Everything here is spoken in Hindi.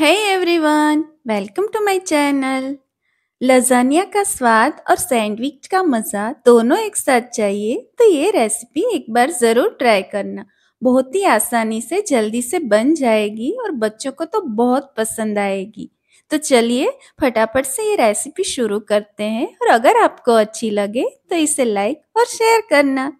है everyone, welcome to my channel. Lasagna का स्वाद और सैंडविच का मज़ा दोनों एक साथ चाहिए तो ये रेसिपी एक बार ज़रूर ट्राई करना। बहुत ही आसानी से जल्दी से बन जाएगी और बच्चों को तो बहुत पसंद आएगी। तो चलिए फटाफट से ये रेसिपी शुरू करते हैं और अगर आपको अच्छी लगे तो इसे लाइक और शेयर करना।